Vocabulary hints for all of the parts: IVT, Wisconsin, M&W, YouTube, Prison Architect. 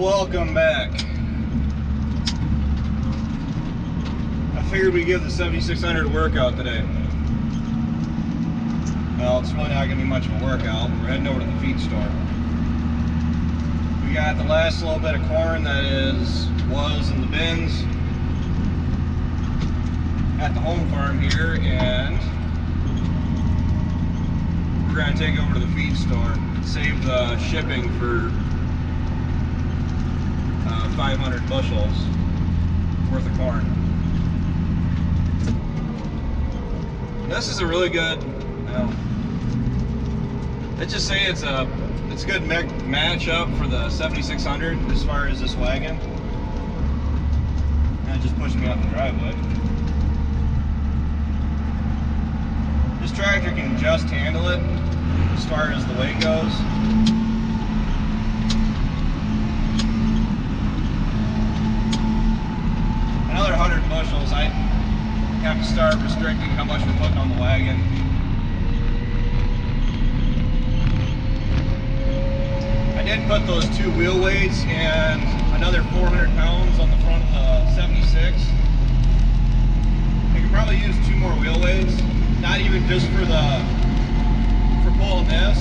welcome back. I figured we'd give the 7600 a workout today. Well, it's really not going to be much of a workout. We're heading over to the feed store. We got the last little bit of corn that was in the bins at the home farm here, and we're going to take it over to the feed store. Save the shipping for 500 bushels worth of corn. This is a really good, let's just say it's a good matchup for the 7600 as far as this wagon. And it just pushed me out the driveway. This tractor can just handle it as far as the weight goes. Another 100 bushels, I have to start restricting how much we're putting on the wagon. I did put those two wheel weights and another 400 pounds on the front of the 76. I could probably use two more wheel weights, not even just for the pulling this,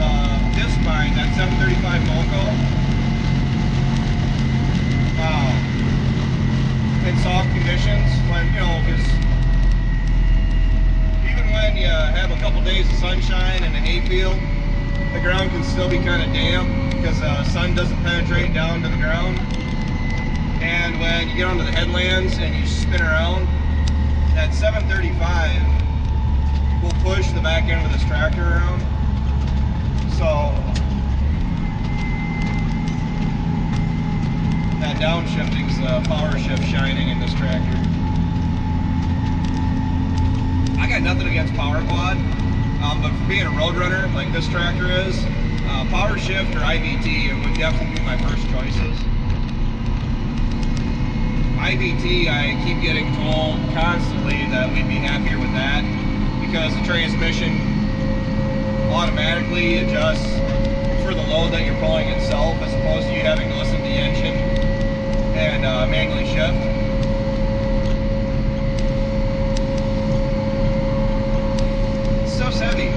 the disc bind, that 735 Molko, in soft conditions, when, because even when you have a couple days of sunshine and a hayfield, the ground can still be kind of damp because the sun doesn't penetrate down to the ground. And when you get onto the headlands and you spin around, that 735 will push the back end of this tractor around. So that downshifting's the power shift shining in this tractor. I got nothing against power quad, but for being a road runner like this tractor is, power shift or IVT would definitely be my first choices. IVT, I keep getting told constantly that we'd be happier with that, because the transmission automatically adjusts for the load that you're pulling itself, as opposed to you having to listen to the engine and manually shift. This stuff's heavy.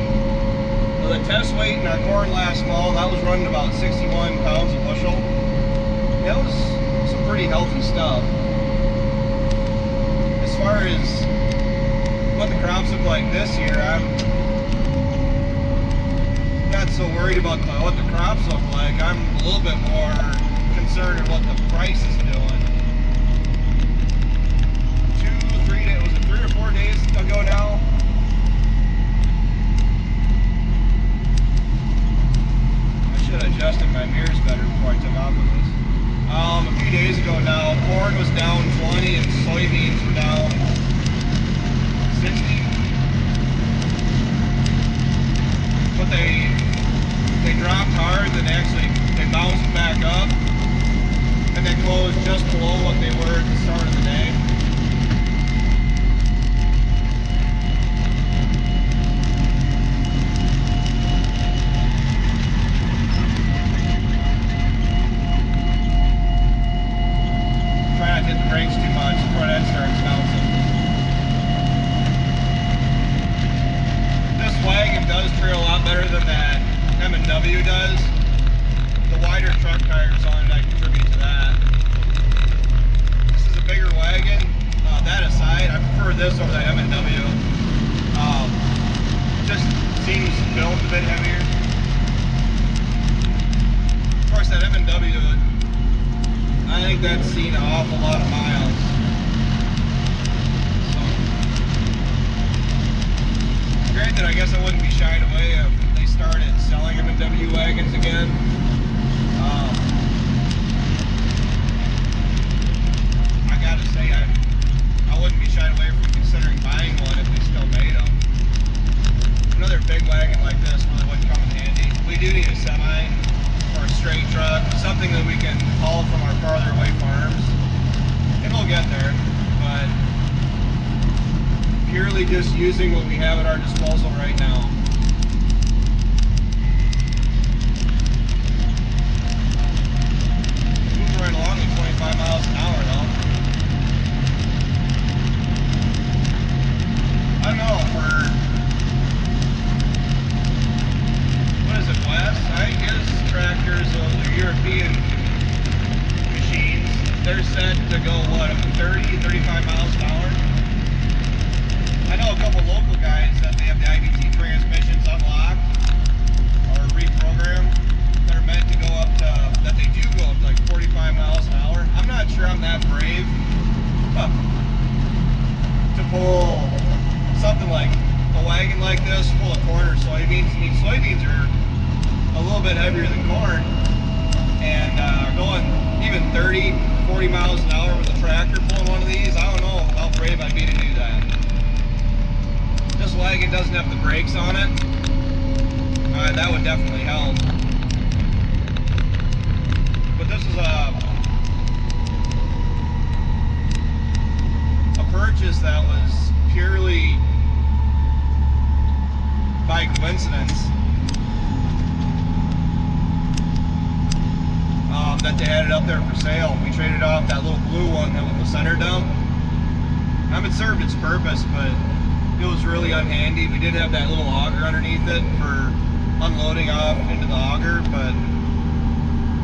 Well, the test weight in our corn last fall, that was running about 61 pounds a bushel. That was some pretty healthy stuff. As far as what the crops look like this year, I'm not so worried about what the crops look like. I'm a little bit more concerned with what the price is doing. 2 3 days, was it 3 or 4 days ago now, I should have adjusted my mirrors better before I took off of this. A few days ago now, corn was down 20 and soybeans were down 60. But they dropped hard, then they bounced back up, and they closed just below what they were at the start of the day. Try not to hit the brakes too much before that starts bouncing. Wagon does trail a lot better than that M&W does. The wider truck tires on it, I contribute to that. This is a bigger wagon. That aside, I prefer this over the M&W. Just seems built a bit heavier. Of course, that M&W, I think that's seen an awful lot of miles. Granted, I guess I wouldn't be shied away if they started selling M&W wagons again. I gotta say, I wouldn't be shied away from considering buying one if they still made them. Another big wagon like this really would come in handy. We do need a semi or a straight truck, something that we can haul from our farther away farms. And we'll get there, but purely just using what we have at our disposal right now. 25 miles an hour though. I don't know if we're, what is it, West? I guess tractors of the European machines, they're set to go, what, 30, 35 miles an hour? I know a couple local guys that they have the IVT transmissions unlocked or reprogrammed. They're meant to go up to, that they do go up to like 45 miles an hour. I'm not sure I'm that brave to pull something like a wagon like this full of corn or soybeans. I mean, soybeans are a little bit heavier than corn, and going even 30, 40 miles an hour with a tractor pulling one of these, I don't know how brave I'd be to do that. This wagon doesn't have the brakes on it. That would definitely help. But this is a purchase that was purely by coincidence. That they had it up there for sale. We traded off that little blue one that was the center dump. I mean, it served its purpose, but it was really unhandy. We did have that little auger underneath it for unloading off into the auger, but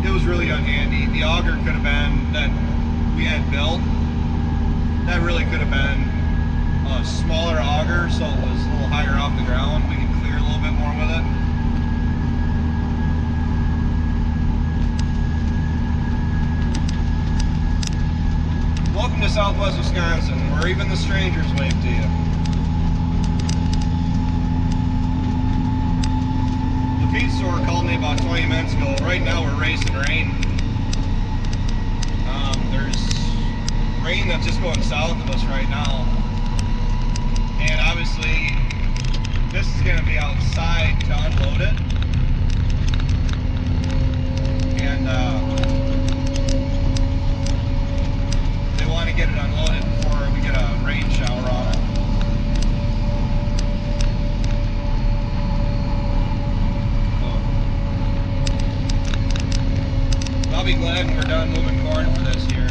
it was really unhandy. The auger could have been, that we had built, that really could have been a smaller auger, so it was a little higher off the ground. We could clear a little bit more with it. Welcome to Southwest Wisconsin, where even the strangers wave to you. The feed store called me about 20 minutes ago. Right now we're racing rain. There's rain that's just going south of us right now. And obviously this is going to be outside to unload it. And they want to get it unloaded before we get a rain shower on it. I'll be glad when we're done moving corn for this year.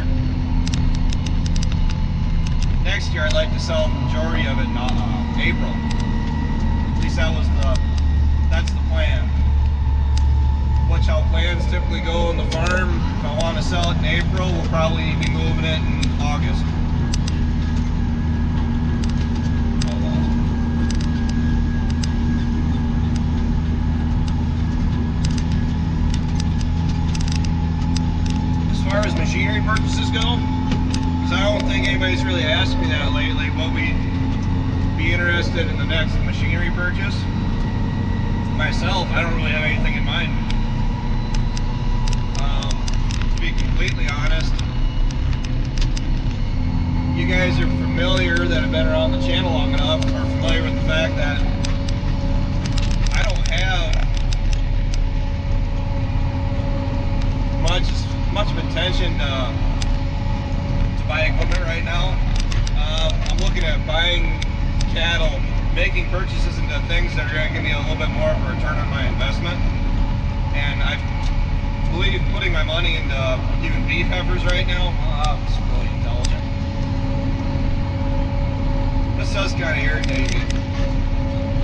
Next year I'd like to sell the majority of it in April. At least that was that's the plan. Watch how plans typically go on the farm. If I want to sell it in April, we'll probably be moving it in August. Machinery purchases go, because I don't think anybody's really asked me that lately, what we'd be interested in the next machinery purchase. Myself, I don't really have anything in mind. To be completely honest, you guys are familiar, that have been around the channel long enough, are familiar with the fact that I don't have much of intention to buy equipment right now. I'm looking at buying cattle, making purchases into things that are going to give me a little bit more of a return on my investment. And I believe putting my money into even beef heifers right now, it's really intelligent. This does kind of irritate me.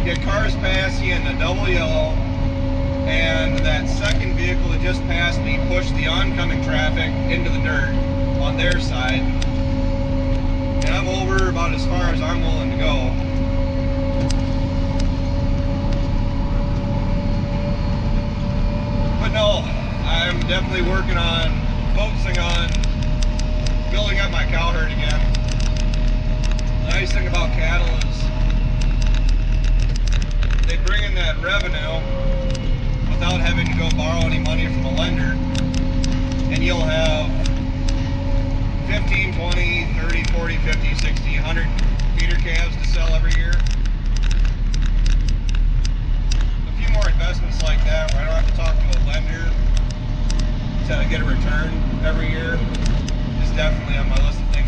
You get cars past you in the double yellow, and that second vehicle that just passed me pushed the oncoming traffic into the dirt on their side, and I'm over about as far as I'm willing to go. But no, I'm definitely working on focusing on building up my cow herd again. The nice thing about cattle is they bring in that revenue without having to go borrow any money from a lender, and you'll have 15, 20, 30, 40, 50, 60, 100 feeder calves to sell every year. A few more investments like that where I don't have to talk to a lender to get a return every year is definitely on my list of things